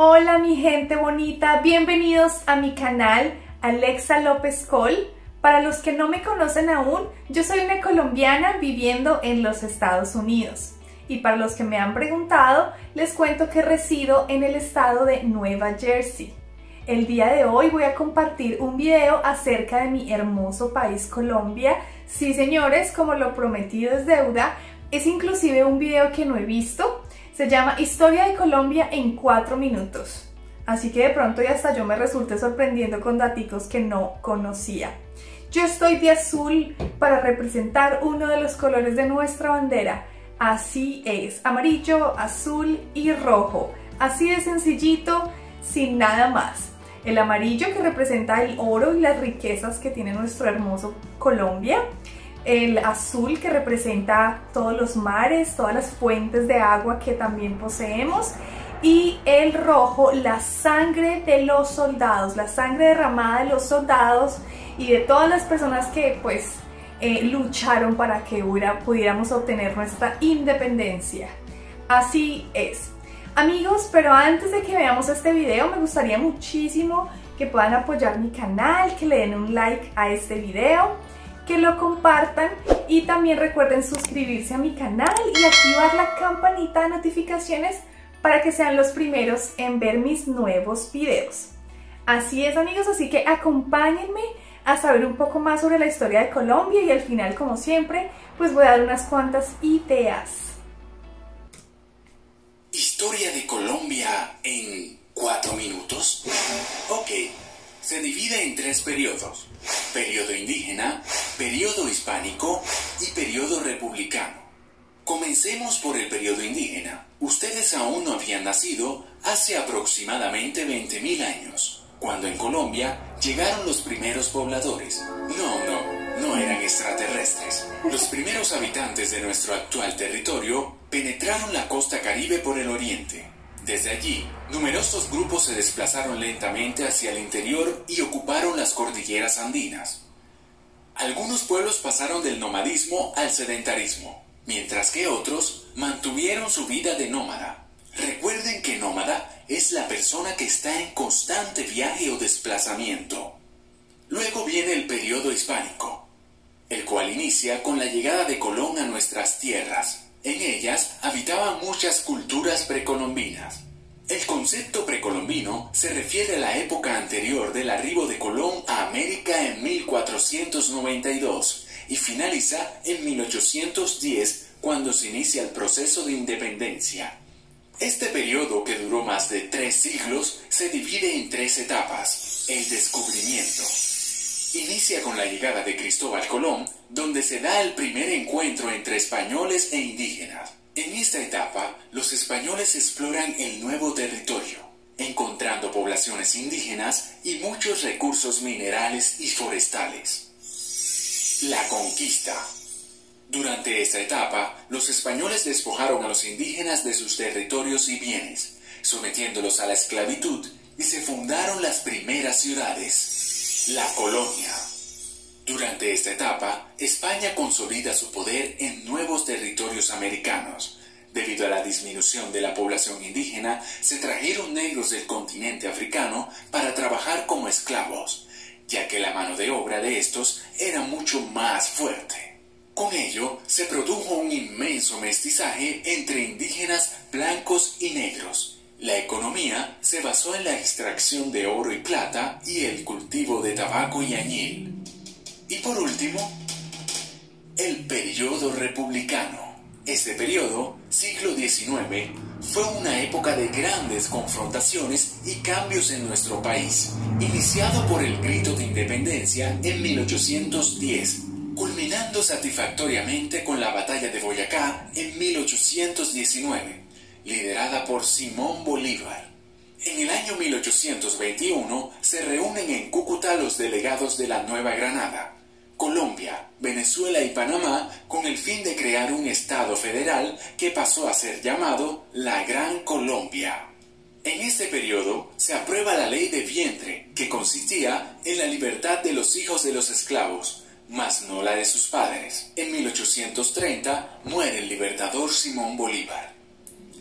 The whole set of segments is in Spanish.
Hola mi gente bonita, bienvenidos a mi canal Alexa López Col. Para los que no me conocen aún, yo soy una colombiana viviendo en los Estados Unidos. Y para los que me han preguntado, les cuento que resido en el estado de Nueva Jersey. El día de hoy voy a compartir un video acerca de mi hermoso país Colombia. Sí señores, como lo prometido es deuda, es inclusive un video que no he visto. Se llama Historia de Colombia en 4 minutos, así que de pronto y hasta yo me resulté sorprendiendo con daticos que no conocía. Yo estoy de azul para representar uno de los colores de nuestra bandera, así es, amarillo, azul y rojo, así de sencillito, sin nada más. El amarillo que representa el oro y las riquezas que tiene nuestro hermoso Colombia. El azul que representa todos los mares, todas las fuentes de agua que también poseemos. Y el rojo, la sangre de los soldados, la sangre derramada de los soldados y de todas las personas que pues lucharon para que pudiéramos obtener nuestra independencia. Así es. Amigos, pero antes de que veamos este video, me gustaría muchísimo que puedan apoyar mi canal, que le den un like a este video, que lo compartan y también recuerden suscribirse a mi canal y activar la campanita de notificaciones para que sean los primeros en ver mis nuevos videos. Así es amigos, así que acompáñenme a saber un poco más sobre la historia de Colombia y al final, como siempre, pues voy a dar unas cuantas ideas. Historia de Colombia en 4 minutos. Ok. Se divide en 3 periodos, periodo indígena, periodo hispánico y periodo republicano. Comencemos por el periodo indígena. Ustedes aún no habían nacido hace aproximadamente 20.000 años, cuando en Colombia llegaron los primeros pobladores. No eran extraterrestres. Los primeros habitantes de nuestro actual territorio penetraron la costa Caribe por el oriente. Desde allí, numerosos grupos se desplazaron lentamente hacia el interior y ocuparon las cordilleras andinas. Algunos pueblos pasaron del nomadismo al sedentarismo, mientras que otros mantuvieron su vida de nómada. Recuerden que nómada es la persona que está en constante viaje o desplazamiento. Luego viene el periodo hispánico, el cual inicia con la llegada de Colón a nuestras tierras. En ellas habitaban muchas culturas precolombinas. El concepto precolombino se refiere a la época anterior del arribo de Colón a América en 1492 y finaliza en 1810 cuando se inicia el proceso de independencia. Este periodo, que duró más de 3 siglos, se divide en 3 etapas. El descubrimiento. Inicia con la llegada de Cristóbal Colón, donde se da el primer encuentro entre españoles e indígenas. En esta etapa, los españoles exploran el nuevo territorio, encontrando poblaciones indígenas y muchos recursos minerales y forestales. La conquista. Durante esta etapa, los españoles despojaron a los indígenas de sus territorios y bienes, sometiéndolos a la esclavitud, y se fundaron las primeras ciudades. La colonia. Durante esta etapa, España consolida su poder en nuevos territorios americanos. Debido a la disminución de la población indígena, se trajeron negros del continente africano para trabajar como esclavos, ya que la mano de obra de estos era mucho más fuerte. Con ello, se produjo un inmenso mestizaje entre indígenas blancos y negros. La economía se basó en la extracción de oro y plata y el cultivo de tabaco y añil. Y por último, el periodo republicano. Este periodo, siglo XIX, fue una época de grandes confrontaciones y cambios en nuestro país, iniciado por el Grito de Independencia en 1810, culminando satisfactoriamente con la Batalla de Boyacá en 1819. Liderada por Simón Bolívar. En el año 1821 se reúnen en Cúcuta los delegados de la Nueva Granada, Colombia, Venezuela y Panamá con el fin de crear un estado federal que pasó a ser llamado la Gran Colombia. En este periodo se aprueba la Ley de Vientre, que consistía en la libertad de los hijos de los esclavos, mas no la de sus padres. En 1830 muere el libertador Simón Bolívar.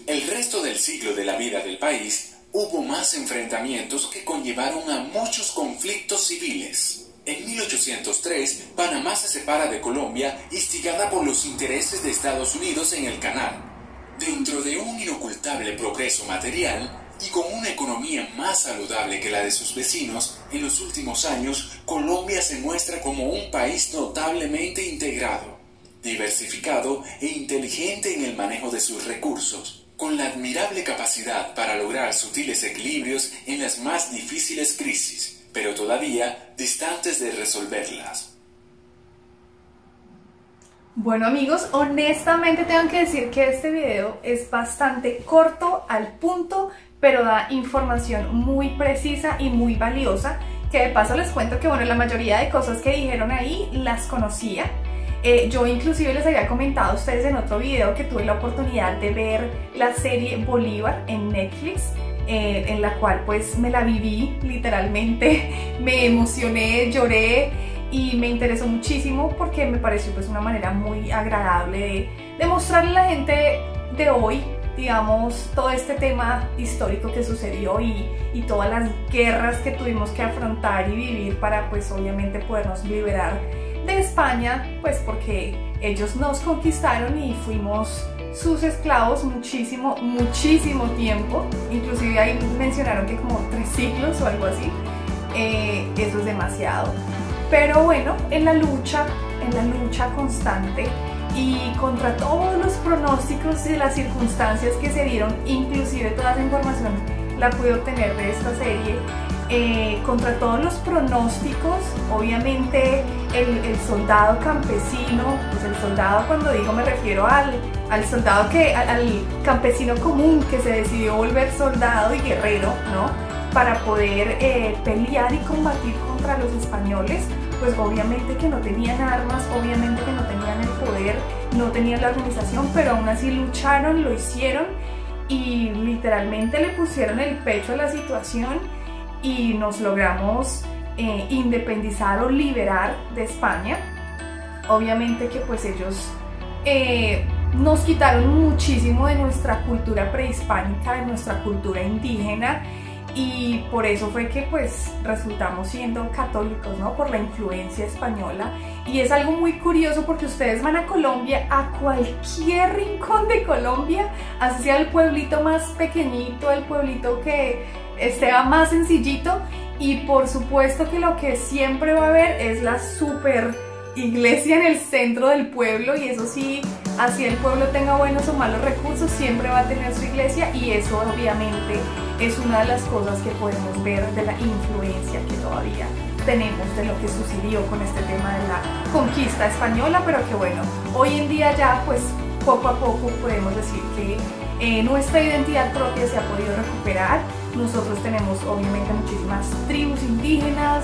El resto del siglo de la vida del país hubo más enfrentamientos que conllevaron a muchos conflictos civiles. En 1803, Panamá se separa de Colombia, instigada por los intereses de Estados Unidos en el canal. Dentro de un inocultable progreso material, y con una economía más saludable que la de sus vecinos, en los últimos años, Colombia se muestra como un país notablemente integrado, diversificado e inteligente en el manejo de sus recursos, con la admirable capacidad para lograr sutiles equilibrios en las más difíciles crisis, pero todavía distantes de resolverlas. Bueno amigos, honestamente tengo que decir que este video es bastante corto, al punto, pero da información muy precisa y muy valiosa, que de paso les cuento que bueno, la mayoría de cosas que dijeron ahí las conocía. Yo inclusive les había comentado a ustedes en otro video que tuve la oportunidad de ver la serie Bolívar en Netflix, en la cual pues me la viví literalmente, me emocioné, lloré y me interesó muchísimo porque me pareció pues una manera muy agradable de mostrarle a la gente de hoy, digamos, todo este tema histórico que sucedió y todas las guerras que tuvimos que afrontar y vivir para pues obviamente podernos liberar de España, pues porque ellos nos conquistaron y fuimos sus esclavos muchísimo, muchísimo tiempo. Inclusive ahí mencionaron que como 3 siglos o algo así, eso es demasiado. Pero bueno, en la lucha constante y contra todos los pronósticos y las circunstancias que se dieron, inclusive toda esa información la pude obtener de esta serie. Contra todos los pronósticos, obviamente el soldado campesino, pues el soldado, cuando digo me refiero al campesino común que se decidió volver soldado y guerrero, ¿no? Para poder pelear y combatir contra los españoles, pues obviamente que no tenían armas, obviamente que no tenían el poder, no tenían la organización, pero aún así lucharon, lo hicieron y literalmente le pusieron el pecho a la situación y nos logramos independizar o liberar de España. Obviamente que pues ellos nos quitaron muchísimo de nuestra cultura prehispánica, de nuestra cultura indígena, y por eso fue que pues resultamos siendo católicos, ¿no? Por la influencia española. Y es algo muy curioso porque ustedes van a Colombia, a cualquier rincón de Colombia, así sea el pueblito más pequeñito, el pueblito que sea más sencillito, y por supuesto que lo que siempre va a haber es la super iglesia en el centro del pueblo, y eso sí, así el pueblo tenga buenos o malos recursos, siempre va a tener su iglesia, y eso obviamente es una de las cosas que podemos ver de la influencia que todavía tenemos de lo que sucedió con este tema de la conquista española, pero que bueno, hoy en día ya pues poco a poco podemos decir que nuestra identidad propia se ha podido recuperar. Nosotros tenemos obviamente muchísimas tribus indígenas,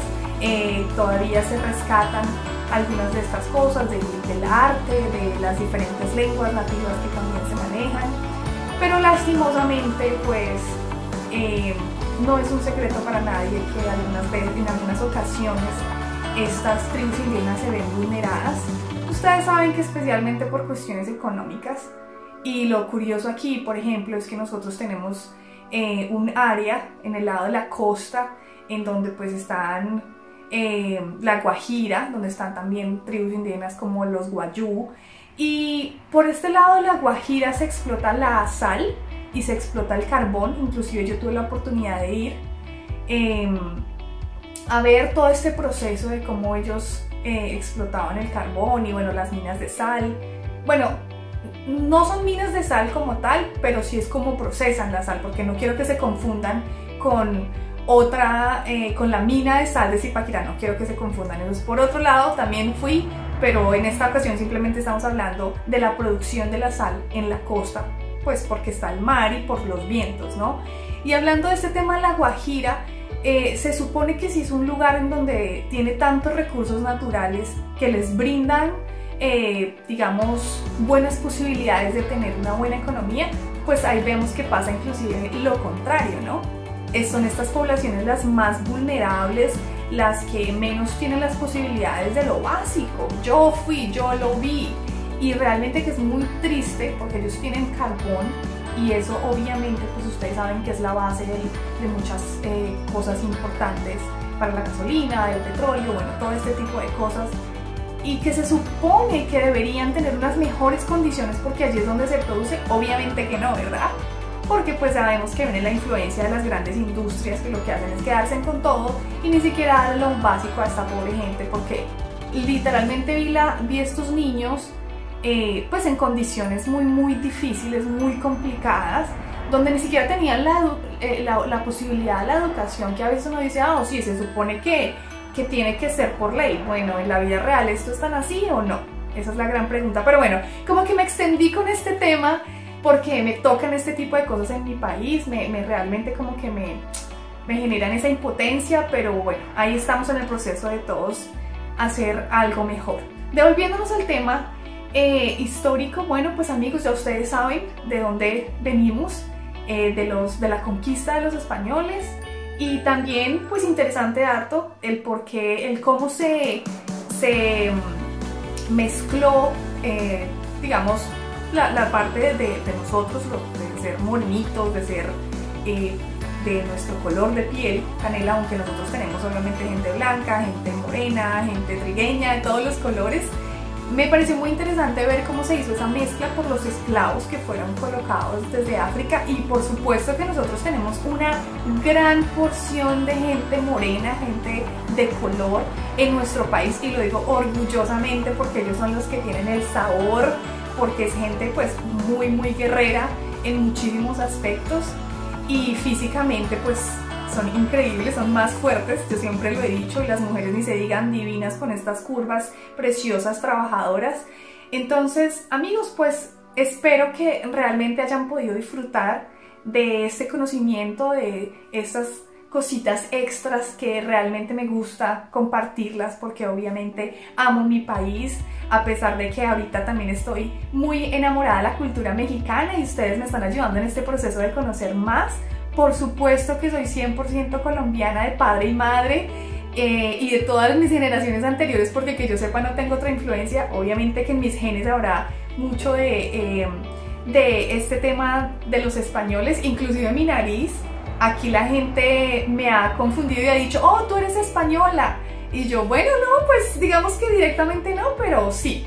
todavía se rescatan algunas de estas cosas, del arte, de las diferentes lenguas nativas que también se manejan, pero lastimosamente pues no es un secreto para nadie que algunas veces, en algunas ocasiones, estas tribus indígenas se ven vulneradas. Ustedes saben que especialmente por cuestiones económicas. Y lo curioso aquí, por ejemplo, es que nosotros tenemos un área en el lado de la costa en donde pues están La Guajira, donde están también tribus indígenas como los Wayúu, y por este lado de La Guajira se explota la sal y se explota el carbón. Inclusive yo tuve la oportunidad de ir a ver todo este proceso de cómo ellos explotaban el carbón y bueno, las minas de sal. Bueno, no son minas de sal como tal, pero sí es como procesan la sal, porque no quiero que se confundan con otra, con la mina de sal de Zipaquirá, no quiero que se confundan. Entonces, por otro lado, también fui, pero en esta ocasión simplemente estamos hablando de la producción de la sal en la costa, pues porque está el mar y por los vientos, ¿no? Y hablando de este tema de La Guajira, se supone que sí es un lugar en donde tiene tantos recursos naturales que les brindan, digamos, buenas posibilidades de tener una buena economía, pues ahí vemos que pasa inclusive lo contrario, ¿no? Son estas poblaciones las más vulnerables, las que menos tienen las posibilidades de lo básico. Yo fui, yo lo vi, y realmente que es muy triste porque ellos tienen carbón, y eso obviamente pues ustedes saben que es la base de muchas cosas importantes para la gasolina, del petróleo, bueno, todo este tipo de cosas, y que se supone que deberían tener unas mejores condiciones porque allí es donde se produce, obviamente que no, ¿verdad? Porque pues sabemos que viene la influencia de las grandes industrias que lo que hacen es quedarse con todo y ni siquiera darle lo básico a esta pobre gente, porque literalmente vi estos niños pues en condiciones muy difíciles, muy complicadas, donde ni siquiera tenían la posibilidad de la educación que a veces uno dice, ah, oh, sí, se supone que tiene que ser por ley. Bueno, ¿en la vida real esto es tan así o no? Esa es la gran pregunta, pero bueno, como que me extendí con este tema porque me tocan este tipo de cosas en mi país, realmente como que me generan esa impotencia, pero bueno, ahí estamos en el proceso de todos hacer algo mejor. Devolviéndonos al tema histórico, bueno, pues amigos, ya ustedes saben de dónde venimos, de la conquista de los españoles, y también, pues interesante dato, el por qué, el cómo se mezcló, digamos, la parte de nosotros, de ser morenitos, de ser de nuestro color de piel, canela, aunque nosotros tenemos obviamente gente blanca, gente morena, gente trigueña, de todos los colores. Me pareció muy interesante ver cómo se hizo esa mezcla por los esclavos que fueron colocados desde África, y por supuesto que nosotros tenemos una gran porción de gente morena, gente de color en nuestro país, y lo digo orgullosamente porque ellos son los que tienen el sabor, porque es gente pues muy guerrera en muchísimos aspectos, y físicamente pues son increíbles, son más fuertes, yo siempre lo he dicho, y las mujeres ni se digan, divinas con estas curvas, preciosas, trabajadoras. Entonces amigos, pues espero que realmente hayan podido disfrutar de este conocimiento, de estas cositas extras que realmente me gusta compartirlas porque obviamente amo mi país, a pesar de que ahorita también estoy muy enamorada de la cultura mexicana y ustedes me están ayudando en este proceso de conocer más. Por supuesto que soy 100% colombiana de padre y madre y de todas mis generaciones anteriores, porque que yo sepa no tengo otra influencia. Obviamente que en mis genes habrá mucho de este tema de los españoles, inclusive mi nariz. Aquí la gente me ha confundido y ha dicho, oh, tú eres española. Y yo, bueno, no, pues digamos que directamente no, pero sí.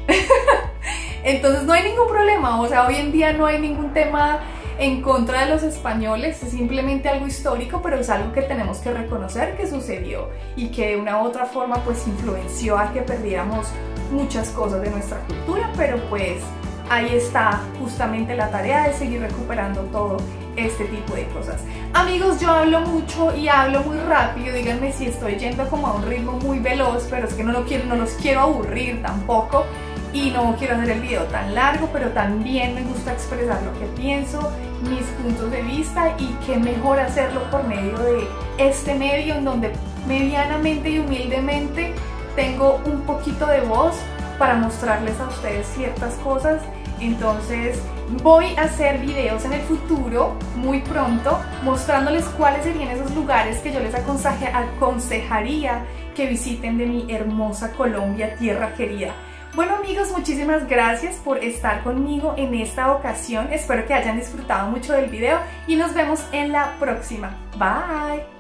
Entonces no hay ningún problema, o sea, hoy en día no hay ningún tema en contra de los españoles, es simplemente algo histórico, pero es algo que tenemos que reconocer que sucedió y que de una u otra forma pues influenció a que perdiéramos muchas cosas de nuestra cultura, pero pues ahí está justamente la tarea de seguir recuperando todo este tipo de cosas. Amigos, yo hablo mucho y hablo muy rápido, díganme si estoy yendo como a un ritmo muy veloz, pero es que no los quiero aburrir tampoco y no quiero hacer el video tan largo, pero también me gusta expresar lo que pienso, mis puntos de vista, y qué mejor hacerlo por medio de este medio en donde medianamente y humildemente tengo un poquito de voz para mostrarles a ustedes ciertas cosas. Entonces voy a hacer videos en el futuro, muy pronto, mostrándoles cuáles serían esos lugares que yo les aconsejaría que visiten de mi hermosa Colombia, tierra querida. Bueno amigos, muchísimas gracias por estar conmigo en esta ocasión, espero que hayan disfrutado mucho del video y nos vemos en la próxima. Bye.